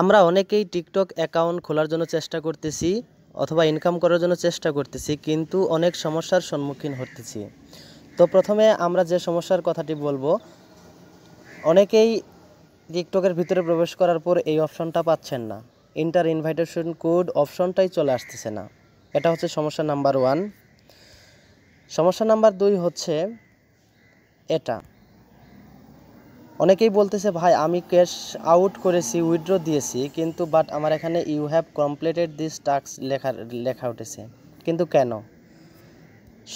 আমরা অনেকেই TikTok account খোলার জন্য চেষ্টা করতেছি অথবা ইনকাম করার জন্য চেষ্টা করতেছি, কিন্তু অনেক সমস্যার সম্মুখীন হতেছি। তো প্রথমে আমরা যে সমস্যার কথাটি বলবো, অনেকেই টিকটকের ভিতরে প্রবেশ করার পর এই অপশনটা পাচ্ছেন না, ইন্টার ইনভাইটেশন কোড অপশনটাই চলে আসতেছে না। এটা হচ্ছে সমস্যা নাম্বার 1। সমস্যা নাম্বার 2 হচ্ছে এটা, অনেকেই বলতেছে ভাই আমি ক্যাশ আউট করেছি, উইথড্র দিয়েছি, কিন্তু বাট আমার এখানে you have completed this task লেখা উঠেছে, কিন্তু কেন?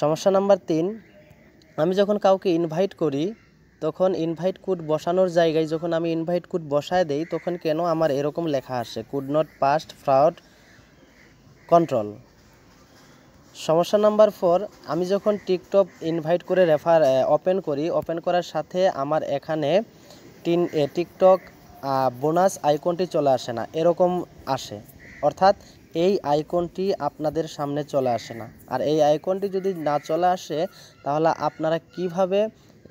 সমস্যা নাম্বার 3, আমি যখন কাউকে ইনভাইট করি তখন ইনভাইট কোড বসানোর জায়গায় যখন আমি ইনভাইট কোড বসায় দেই তখন কেন আমার এরকম লেখা আসে, could not pass fraud control? সমস্যা নাম্বার 4, আমি যখন টিকটক ইনভাইট করে রেফার ওপেন করি, ওপেন করার সাথে আমার এখানে টিকটক বোনাস আইকনটি চলে আসে না, এরকম আসে, অর্থাৎ এই আইকনটি আপনাদের সামনে চলে আসে না। আর এই আইকনটি যদি না চলে আসে তাহলে আপনারা কিভাবে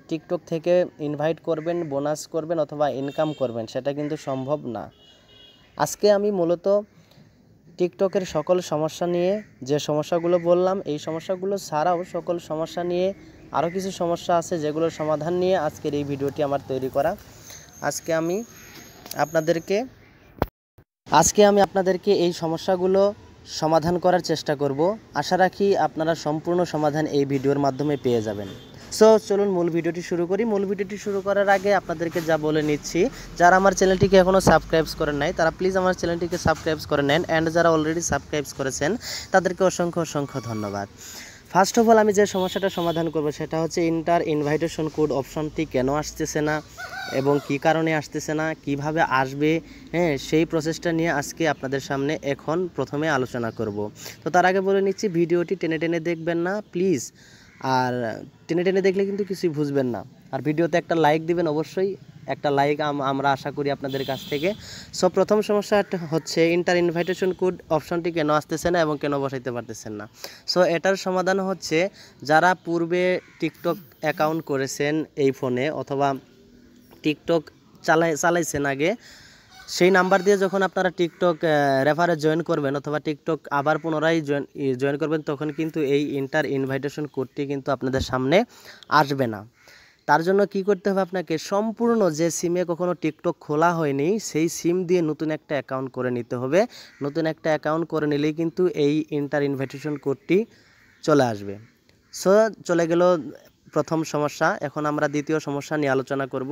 টিকটক থেকে ইনভাইট করবেন, বোনাস করবেন অথবা ইনকাম করবেন, সেটা কিন্তু সম্ভব না। আজকে আমি মূলত টিকটকের সকল সমস্যা নিয়ে, যে সমস্যাগুলো বললাম এই সমস্যাগুলো ছাড়াও সকল সমস্যা নিয়ে আরও কিছু সমস্যা আছে যেগুলোর সমাধান নিয়ে আজকের এই ভিডিওটি আমার তৈরি করা। আজকে আমি আপনাদেরকে এই সমস্যাগুলো সমাধান করার চেষ্টা করব। আশা রাখি আপনারা সম্পূর্ণ সমাধান এই ভিডিওর মাধ্যমে পেয়ে যাবেন। সো চলুন মূল ভিডিওটি শুরু করি। মূল ভিডিওটি শুরু করার আগে আপনাদেরকে যা বলে নিচ্ছি, যারা আমার চ্যানেলটিকে এখনও সাবস্ক্রাইব করেন নাই তারা প্লিজ আমার চ্যানেলটিকে সাবস্ক্রাইব করে নেন, অ্যান্ড যারা অলরেডি সাবস্ক্রাইব করেছেন তাদেরকে অসংখ্য ধন্যবাদ। ফার্স্ট অফ অল আমি যে সমস্যাটা সমাধান করব সেটা হচ্ছে ইন্টার ইনভাইটেশন কোড অপশনটি কেন আসতেছে না এবং কি কারণে আসতেছে না, কিভাবে আসবে, হ্যাঁ সেই প্রসেসটা নিয়ে আজকে আপনাদের সামনে এখন প্রথমে আলোচনা করব। তো তার আগে বলে নিচ্ছি ভিডিওটি টেনে দেখবেন না প্লিজ, আর টেনে দেখলে কিন্তু কিছুই বুঝবেন না। আর ভিডিওতে একটা লাইক দিবেন অবশ্যই, একটা লাইক আমরা আশা করি আপনাদের কাছ থেকে। সো প্রথম সমস্যাটা হচ্ছে ইন্টার ইনভাইটেশন কোড অপশনটি কেন আসতেছে না এবং কেন বসাইতে পারতেছেন না। সো এটার সমাধান হচ্ছে যারা পূর্বে টিকটক অ্যাকাউন্ট করেছেন এই ফোনে অথবা টিকটক চালাইছেন আগে, সেই নাম্বার দিয়ে যখন আপনারা টিকটক রেফারে জয়েন করবেন অথবা টিকটক আবার পুনরায় জয়েন করবেন তখন কিন্তু এই ইন্টার ইনভাইটেশন কোডটি কিন্তু আপনাদের সামনে আসবে না। তার জন্য কি করতে হবে, আপনাকে সম্পূর্ণ যে সিমে কখনো টিকটক খোলা হয়নি সেই সিম দিয়ে নতুন একটা অ্যাকাউন্ট করে নিতে হবে। নতুন একটা অ্যাকাউন্ট করে নিলেই কিন্তু এই ইন্টার ইনভাইটেশন কোডটি চলে আসবে। সো চলে গেল প্রথম সমস্যা। এখন আমরা দ্বিতীয় সমস্যা নিয়ে আলোচনা করব।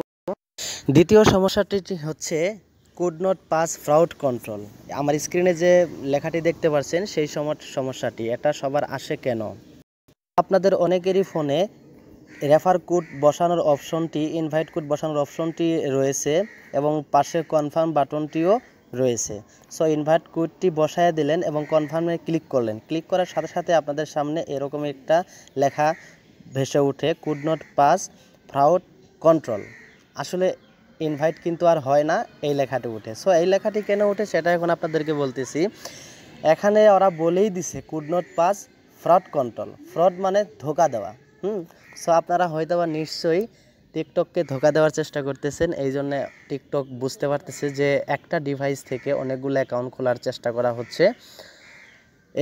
দ্বিতীয় সমস্যাটি হচ্ছে could not pass fraud control. আমার স্ক্রিনে যে লেখাটি দেখতে পাচ্ছেন সেই সমস্যাটি, এটা সবার আসে কেন? আপনাদের অনেকেরই ফোনে রেফার কোড বসানোর অপশনটি, ইনভাইট কোড বসানোর অপশনটি রয়েছে এবং পাশে কনফার্ম বাটনটিও রয়েছে। সো ইনভাইট কোডটি বসায় দিলেন এবং কনফার্মে ক্লিক করলেন, ক্লিক করার সাথে সাথে আপনাদের সামনে এরকম একটা লেখা ভেসে ওঠে, could not pass fraud control. আসলে ইনভাইট কিন্তু আর হয় না, এই লেখাটি উঠে। সো এই লেখাটি কেন ওঠে সেটা এখন আপনাদেরকে বলতেছি। এখানে ওরা বলেই দিছে could not pass fraud control. Fraud মানে ধোকা দেওয়া। সো আপনারা হয়তো বা নিশ্চয়ই টিকটককে ধোকা দেওয়ার চেষ্টা করতেছেন, এই জন্য টিকটক বুঝতে পারতেছে যে একটা ডিভাইস থেকে অনেকগুলো অ্যাকাউন্ট খোলার চেষ্টা করা হচ্ছে,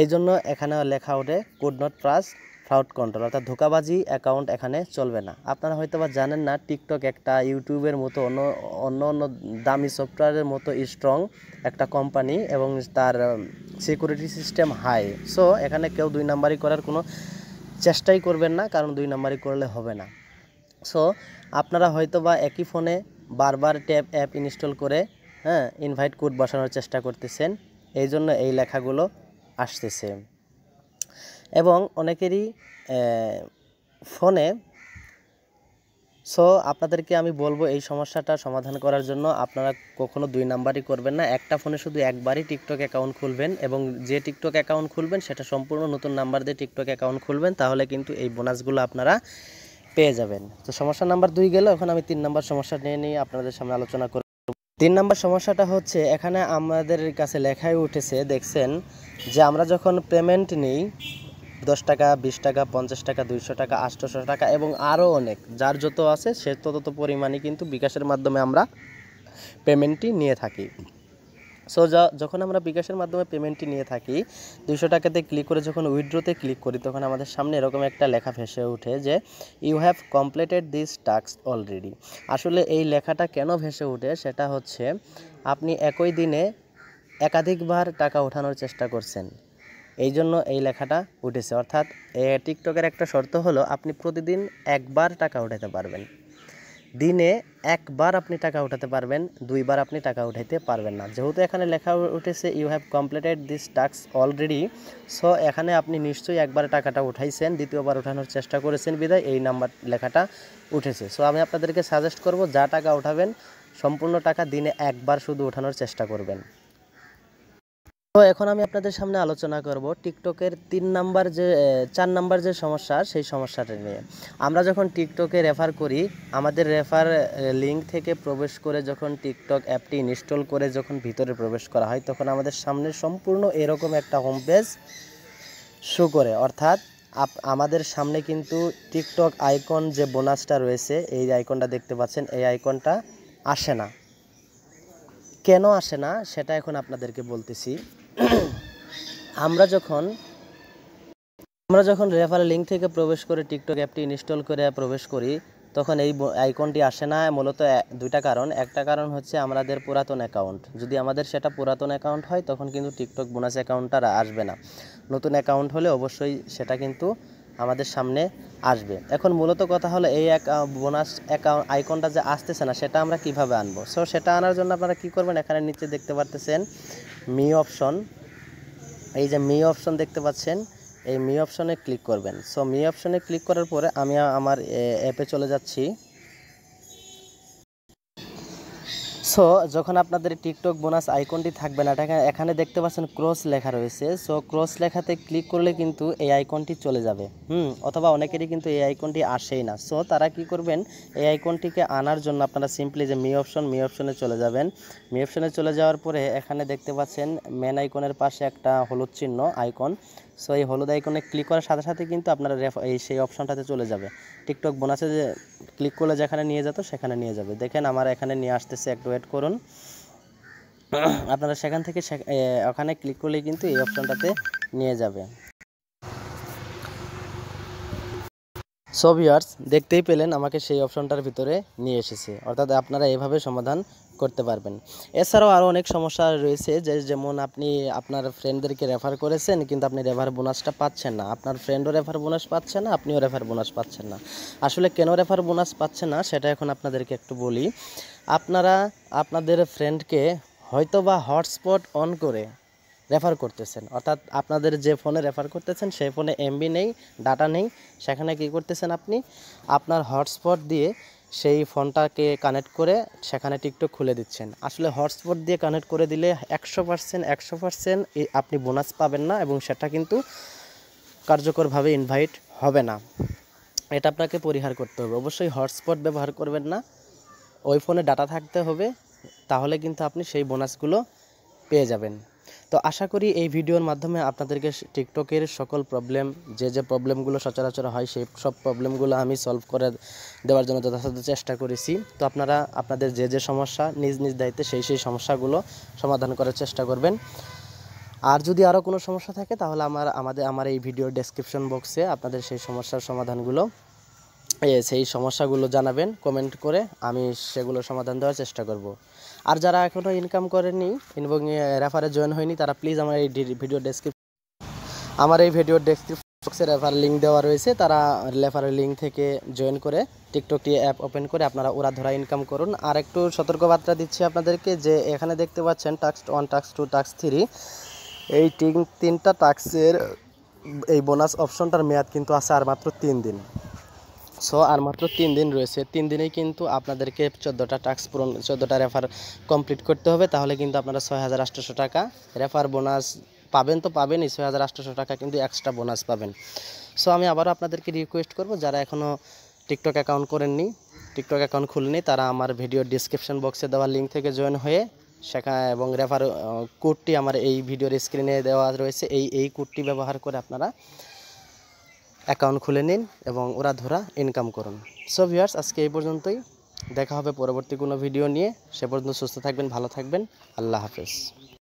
এই জন্য এখানে লেখা ওঠে could not pass fraud control, অর্থাৎ ধোঁকাবাজি অ্যাকাউন্ট এখানে চলবে না। আপনারা হয়তো বা জানেন না টিকটক একটা ইউটিউবের মতো অন্য দামি সফটওয়্যারের মতো স্ট্রং একটা কোম্পানি এবং তার সিকিউরিটি সিস্টেম হাই। সো এখানে কেউ 2 নাম্বারই করার কোনো চেষ্টাই করবেন না, কারণ 2 নাম্বারই করলে হবে না। সো আপনারা হয়তো বা একই ফোনে বারবার অ্যাপ ইনস্টল করে ইনভাইট কোড বসানোর চেষ্টা করতেছেন, এই জন্য এই লেখাগুলো আসতেছে। এবং অনেকেরই ফোনে, সো আপনাদেরকে আমি বলবো এই সমস্যাটা সমাধান করার জন্য আপনারা কখনো 2 নাম্বারই করবেন না। একটা ফোনে শুধু একবারই টিকটক অ্যাকাউন্ট খুলবেন এবং যে টিকটক অ্যাকাউন্ট খুলবেন সেটা সম্পূর্ণ নতুন নাম্বার দিয়ে টিকটক অ্যাকাউন্ট খুলবেন, তাহলে কিন্তু এই বোনাসগুলো আপনারা পেয়ে যাবেন। তো সমস্যা নাম্বার 2 গেল। এখন আমি 3 নাম্বার সমস্যা নিয়ে আপনাদের সামনে আলোচনা করব। 3 নাম্বার সমস্যাটা হচ্ছে এখানে আমাদের কাছে লেখায় উঠেছে, দেখছেন যে আমরা যখন পেমেন্ট নিই 10 টাকা 20 টাকা 50 টাকা 200 টাকা 800 টাকা এবং আরও অনেক, যার যত আছে সে তত পরিমাণে কিন্তু বিকাশের মাধ্যমে আমরা পেমেন্টটি নিয়ে থাকি। सो যখন আমরা বিকাশের মাধ্যমে পেমেন্টটি নিয়ে থাকি 200 টাকাতে ক্লিক করে যখন উইথড্রোতে ক্লিক করি তখন আমাদের সামনে এরকম একটা লেখা ভেসে ওঠে যে you have completed this task already. আসলে এই লেখাটা কেন ভেসে ওঠে সেটা হচ্ছে আপনি একই দিনে একাধিকবার টাকা ওঠানোর চেষ্টা করছেন, এই জন্য এই লেখাটা উঠেছে। অর্থাৎ টিকটকের একটা শর্ত হলো আপনি প্রতিদিন একবার টাকা উঠাতে পারবেন, দিনে একবার আপনি টাকা উঠাতে পারবেন, দুইবার আপনি টাকা উঠাইতে পারবেন না। যেহেতু এখানে লেখা উঠেছে you have completed this task already, so এখানে আপনি নিশ্চয়ই একবার টাকাটা উঠাইছেন, দ্বিতীয়বার ওঠানোর চেষ্টা করেছেন বিধায় এই নাম্বার লেখাটা উঠেছে। সো আমি আপনাদেরকে সাজেস্ট করব যা টাকা উঠাবেন সম্পূর্ণ টাকা দিনে একবার শুধু ওঠানোর চেষ্টা করবেন। তো এখন আমি আপনাদের সামনে আলোচনা করব টিকটকের 4 নাম্বার যে সমস্যা, সেই সমস্যাটা নিয়ে। আমরা যখন টিকটকে রেফার করি, আমাদের রেফার লিঙ্ক থেকে প্রবেশ করে যখন টিকটক অ্যাপটি ইনস্টল করে যখন ভিতরে প্রবেশ করা হয় তখন আমাদের সামনে সম্পূর্ণ এরকম একটা হোম পেজ শো করে। অর্থাৎ আমাদের সামনে কিন্তু টিকটক আইকন যে বোনাসটা রয়েছে এই আইকনটা দেখতে পাচ্ছেন, এই আইকনটা আসে না। কেন আসে না সেটা এখন আপনাদেরকে বলতেছি। আমরা যখন রেফার লিঙ্ক থেকে প্রবেশ করে টিকটক অ্যাপটি ইনস্টল করে প্রবেশ করি তখন এই আইকনটি আসে না। মূলত দুইটা কারণ, একটা কারণ হচ্ছে আমাদের পুরাতন অ্যাকাউন্ট, যদি আমাদের সেটা পুরাতন অ্যাকাউন্ট হয় তখন কিন্তু টিকটক বোনাস অ্যাকাউন্টটা আসবে না, নতুন অ্যাকাউন্ট হলে অবশ্যই সেটা কিন্তু আমাদের সামনে আসবে। এখন মূলত কথা হলো এই বোনাস অ্যাকাউন্ট আইকনটা যে আসতেছে না সেটা আমরা কিভাবে আনবো। সো সেটা আনার জন্য আপনারা কি করবেন, এখানে নিচে দেখতে পারতেছেন মি অপশন, এই যে মি অপশন দেখতে পাচ্ছেন, এই মি অপশনে ক্লিক করবেন। সো মি অপশনে ক্লিক করার পরে আমি আমার অ্যাপে চলে যাচ্ছি। সো যখন আপনাদের টিকটক বোনাস আইকনটি থাকবে না, এখানে দেখতে পাচ্ছেন ক্রস লেখা রয়েছে। সো ক্রস লেখাতে ক্লিক করলে কিন্তু এই আইকনটি চলে যাবে, অথবা অনেকেরই কিন্তু এই আইকনটি আসেই না। সো তারা কি করবেন, এই আইকনটিকে আনার জন্য আপনারা সিম্পলি যে মি অপশনে চলে যাবেন। মি অপশনে চলে যাওয়ার পরে এখানে দেখতে পাচ্ছেন মেন আইকনের পাশে একটা হলুদ চিহ্ন আইকন। সো এই হলুদ আইকনে ক্লিক করার সাথে সাথে কিন্তু আপনারা সেই অপশনটাতে চলে যাবে, টিকটক বোনাসে যে ক্লিক করলে যেখানে নিয়ে যেত সেখানে নিয়ে যাবে। দেখেন আমার এখানে নিয়ে আসতেছে, একটু ওয়েট করুন। আপনারা সেখান থেকে ওখানে ক্লিক করলে কিন্তু এই অপশনটাতে নিয়ে যাবে। সো ভিউয়ার্স দেখতেই পেলেন আমাকে সেই অপশনটার ভিতরে নিয়ে এসেছে। অর্থাৎ আপনারা এভাবে সমাধান করতে পারবেন। এছাড়াও আরও অনেক সমস্যা রয়েছে, যেমন আপনি আপনার ফ্রেন্ডদেরকে রেফার করেছেন কিন্তু আপনি রেফার বোনাসটা পাচ্ছেন না, আপনার ফ্রেন্ডও রেফার বোনাস পাচ্ছে না, আপনিও রেফার বোনাস পাচ্ছেন না। আসলে কেন রেফার বোনাস পাচ্ছে না সেটা এখন আপনাদেরকে একটু বলি। আপনারা আপনাদের ফ্রেন্ডকে হয়তোবা হটস্পট অন করে রেফার করতেছেন, অর্থাৎ আপনাদের যে ফোনে রেফার করতেছেন সেই ফোনে এমবি নেই, ডাটা নেই, সেখানে কী করতেছেন আপনি আপনার হটস্পট দিয়ে সেই ফোনটাকে কানেক্ট করে সেখানে টিকটক খুলে দিচ্ছেন। আসলে হটস্পট দিয়ে কানেক্ট করে দিলে 100% আপনি বোনাস পাবেন না এবং সেটা কিন্তু কার্যকরভাবে ইনভাইট হবে না। এটা আপনাকে পরিহার করতে হবে। অবশ্যই হটস্পট ব্যবহার করবেন না, ওই ফোনে ডাটা থাকতে হবে, তাহলে কিন্তু আপনি সেই বোনাসগুলো পেয়ে যাবেন। তো আশা করি এই ভিডিওর মাধ্যমে আপনাদেরকে টিকটকের সকল প্রবলেম, যে প্রবলেমগুলো সচরাচর হয় সেই সব প্রবলেমগুলো আমি সলভ করে দেওয়ার জন্য যথাযথ চেষ্টা করেছি। তো আপনারা আপনাদের যে সমস্যা নিজ দায়িত্বে সেই সমস্যাগুলো সমাধান করার চেষ্টা করবেন। আর যদি আরও কোনো সমস্যা থাকে তাহলে আমার এই ভিডিওর ডেসক্রিপশন বক্সে আপনাদের সেই সমস্যার সমাধানগুলো জানাবেন কমেন্ট করে, আমি সেগুলো সমাধান দেওয়ার চেষ্টা করব। আর যারা এখনও ইনকাম করেননি এবং রেফারে জয়েন হয়নি তারা প্লিজ আমার এই ভিডিও ডেসক্রিপশন বক্সে রেফার লিঙ্ক দেওয়া রয়েছে, তারা রেফারের লিঙ্ক থেকে জয়েন করে টিকটকটি অ্যাপ ওপেন করে আপনারা ওরা ইনকাম করুন। আর একটু সতর্কবার্তা দিচ্ছি আপনাদেরকে, যে এখানে দেখতে পাচ্ছেন টাস্ক 1, টাস্ক 2, টাস্ক 3, এই 3টা টাস্কের এই বোনাস অপশনটার মেয়াদ কিন্তু আছে আর মাত্র 3 দিন। সো আর মাত্র 3 দিন রয়েছে, 3 দিনেই কিন্তু আপনাদেরকে 14টা টাস্ক পূরণ, 14টা রেফার কমপ্লিট করতে হবে, তাহলে কিন্তু আপনারা 6800 টাকা রেফার বোনাস পাবেন। তো পাবেনই 6800 টাকা কিন্তু এক্সট্রা বোনাস পাবেন। সো আমি আবারও আপনাদেরকে রিকোয়েস্ট করব, যারা এখনও টিকটক অ্যাকাউন্ট করেননি, টিকটক অ্যাকাউন্ট খুলেনি, তারা আমার ভিডিও ডিসক্রিপশন বক্সে দেওয়া লিঙ্ক থেকে জয়েন হয়ে সেখানে, এবং রেফার কোডটি আমার এই ভিডিওর স্ক্রিনে দেওয়া রয়েছে, এই কোডটি ব্যবহার করে আপনারা অ্যাকাউন্ট খুলে নিন এবং ওরা ইনকাম করুন। সো ভিউয়ার্স আজকে এই পর্যন্তই, দেখা হবে পরবর্তী কোনো ভিডিও নিয়ে। সে পর্যন্ত সুস্থ থাকবেন, ভালো থাকবেন, আল্লাহ হাফেজ।